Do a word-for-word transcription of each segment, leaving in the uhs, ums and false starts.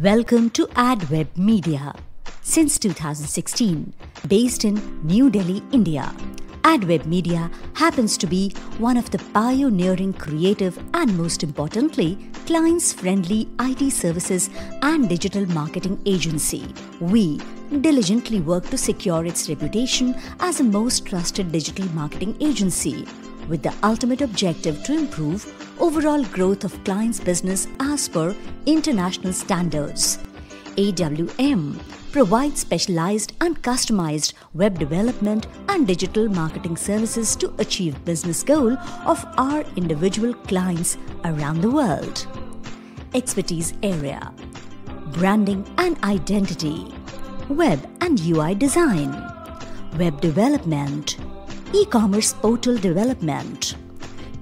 Welcome to AdWeb Media. Since two thousand sixteen, based in New Delhi, India, AdWeb Media happens to be one of the pioneering, creative and most importantly, clients-friendly I T services and digital marketing agency. We diligently work to secure its reputation as the most trusted digital marketing agency, with the ultimate objective to improve overall growth of clients' business as per international standards. A W M provides specialized and customized web development and digital marketing services to achieve business goal of our individual clients around the world. Expertise area: branding and identity, web and U I design, web development, e-commerce portal development,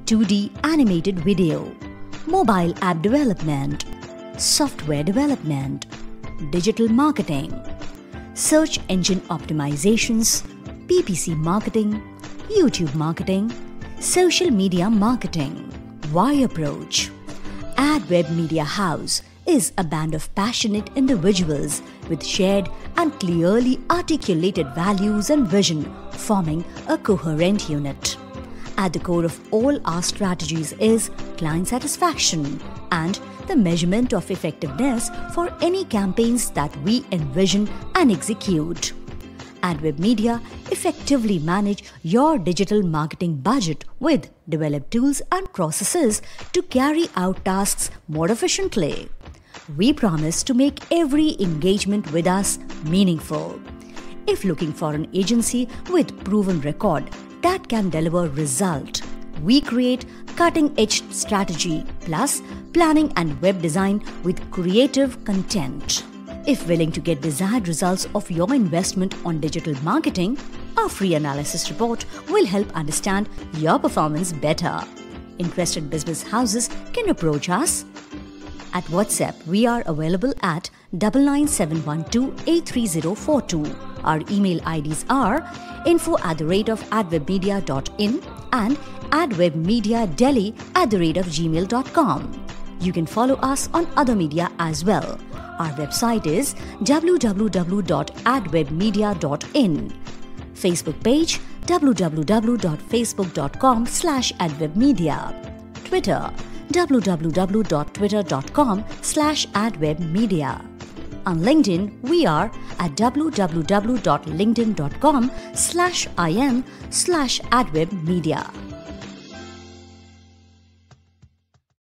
two D animated video, mobile app development, software development, digital marketing, search engine optimizations, P P C marketing, YouTube marketing, social media marketing. Why approach? AdWeb Media House is a band of passionate individuals with shared and clearly articulated values and vision, forming a coherent unit. At the core of all our strategies is client satisfaction and the measurement of effectiveness for any campaigns that we envision and execute. AdWeb Media effectively manage your digital marketing budget with developed tools and processes to carry out tasks more efficiently. We promise to make every engagement with us meaningful. If looking for an agency with proven record that can deliver result, we create cutting-edge strategy plus planning and web design with creative content. If willing to get desired results of your investment on digital marketing, our free analysis report will help understand your performance better. Interested business houses can approach us. At WhatsApp, we are available at nine nine seven one two eight three zero four two. Our email I Ds are info at the rate of adwebmedia.in and adwebmediadelhi at the rate of gmail dot com. You can follow us on other media as well. Our website is w w w dot adwebmedia dot in. Facebook page w w w dot facebook dot com slash adwebmedia. Twitter w w w dot twitter dot com slash adwebmedia. On LinkedIn, we are at w w w dot linkedin dot com slash in slash adwebmedia.